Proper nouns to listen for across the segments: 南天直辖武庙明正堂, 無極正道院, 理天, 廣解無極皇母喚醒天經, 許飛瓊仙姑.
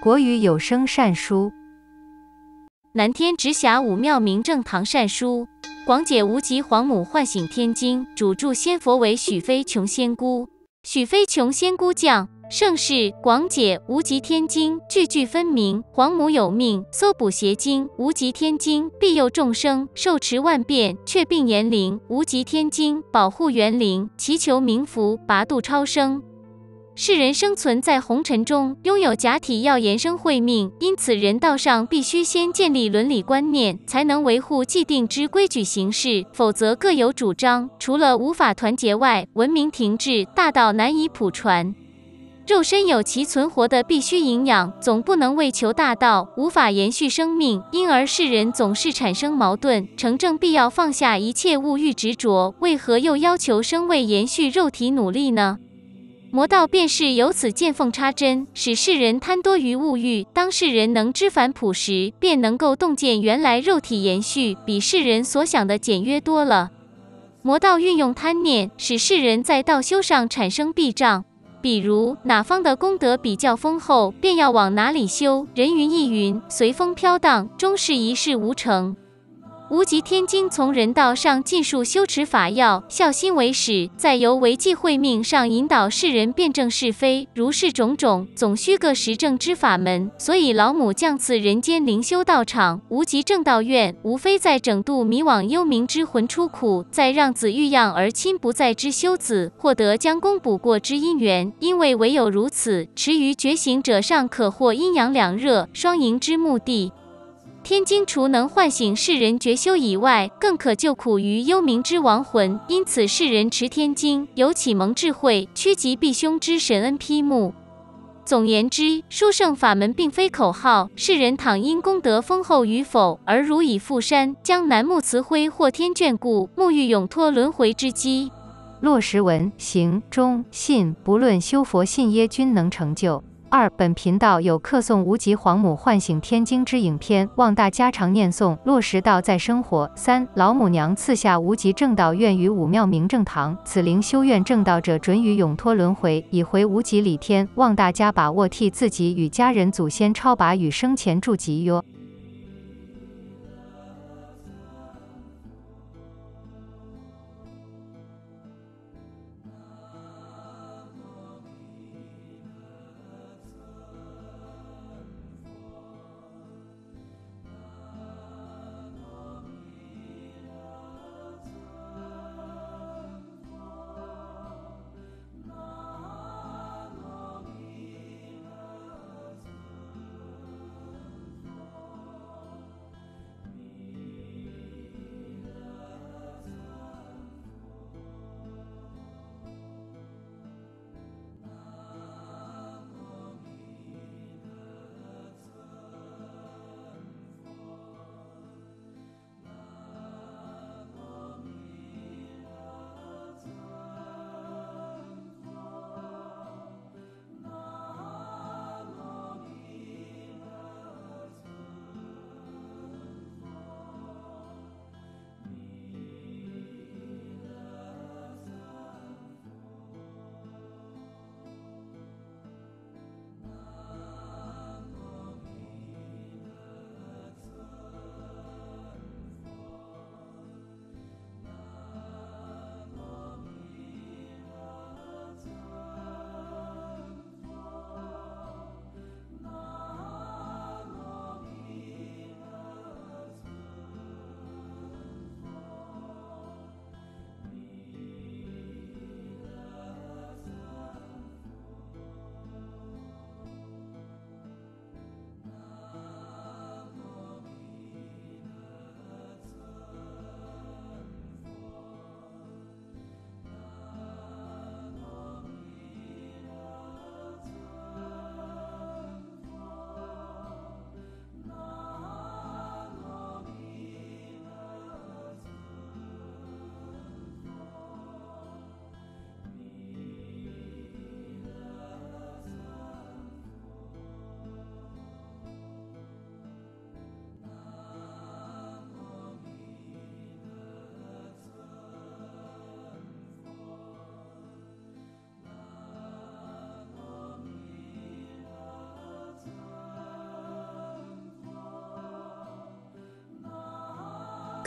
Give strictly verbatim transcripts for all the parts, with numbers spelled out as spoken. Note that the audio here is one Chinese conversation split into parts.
国语有声善书，南天直辖武庙明正堂善书，广解无极皇母唤醒天经，主著仙佛为许飞琼仙姑。许飞琼仙姑将盛世广解无极天经，句句分明。皇母有命，搜捕邪经。无极天经庇佑众生，受持万变，却病延灵。无极天经保护元灵，祈求冥福，拔度超生。 世人生存在红尘中，拥有假体要延生慧命，因此人道上必须先建立伦理观念，才能维护既定之规矩行事，否则各有主张，除了无法团结外，文明停滞，大道难以普传。肉身有其存活的必须营养，总不能为求大道，无法延续生命，因而世人总是产生矛盾。成正必要放下一切物欲执着，为何又要求生为延续肉体努力呢？ 魔道便是由此见缝插针，使世人贪多于物欲。当世人能知返璞时，便能够洞见原来肉体延续比世人所想的简约多了。魔道运用贪念，使世人在道修上产生避障，比如哪方的功德比较丰厚，便要往哪里修。人云亦云，随风飘荡，终是一事无成。 无极天经从人道上尽述修持法要，孝心为始，再由维济慧命上引导世人辩证是非。如是种种，总需个实证之法门。所以老母降赐人间灵修道场、无极正道院，无非在整度迷惘幽冥之魂出苦，再让子欲养而亲不在之修子，获得将功补过之因缘。因为唯有如此，驰于觉醒者上，可获阴阳两热、双赢之目的。 天经除能唤醒世人觉修以外，更可救苦于幽冥之亡魂。因此，世人持天经，有启蒙智慧、趋吉避凶之神恩披幕。总言之，殊胜法门并非口号，世人倘因功德丰厚与否而如以覆山，将楠木慈晖或天眷顾，沐浴永脱轮回之机。落实文行忠信，不论修佛信耶，均能成就。 二，本频道有客诵无极皇母唤醒天经之影片，望大家常念诵，落实道在生活。三，老母娘赐下无极正道院与武庙明正堂，此灵修院正道者准予永脱轮回，以回无极理天。望大家把握，替自己与家人祖先超拔与生前助集哟。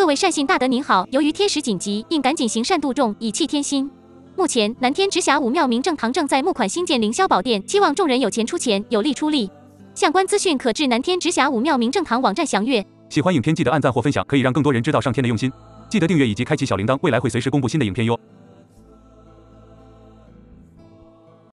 各位善信大德您好，由于天时紧急，应赶紧行善度众，以弃天心。目前南天直辖武庙明正堂正在募款兴建凌霄宝殿，希望众人有钱出钱，有力出力。相关资讯可至南天直辖武庙明正堂网站详阅。喜欢影片记得按赞或分享，可以让更多人知道上天的用心。记得订阅以及开启小铃铛，未来会随时公布新的影片哟。